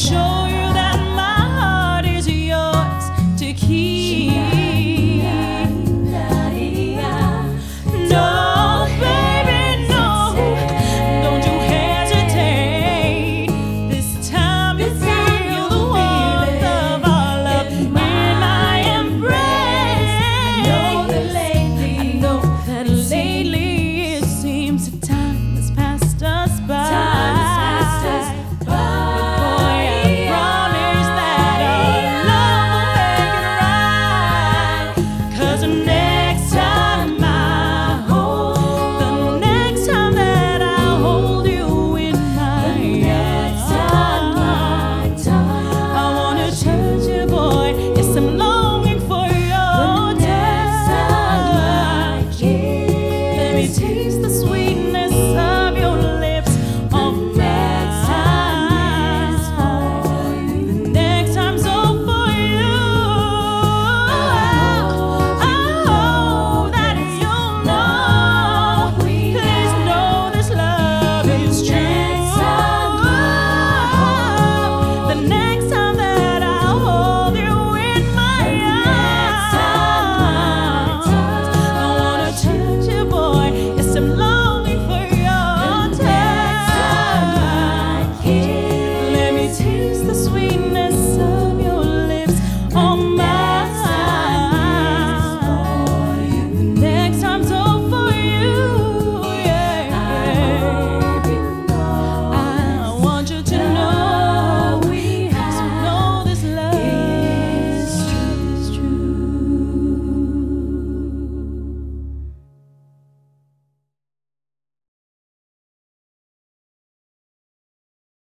show.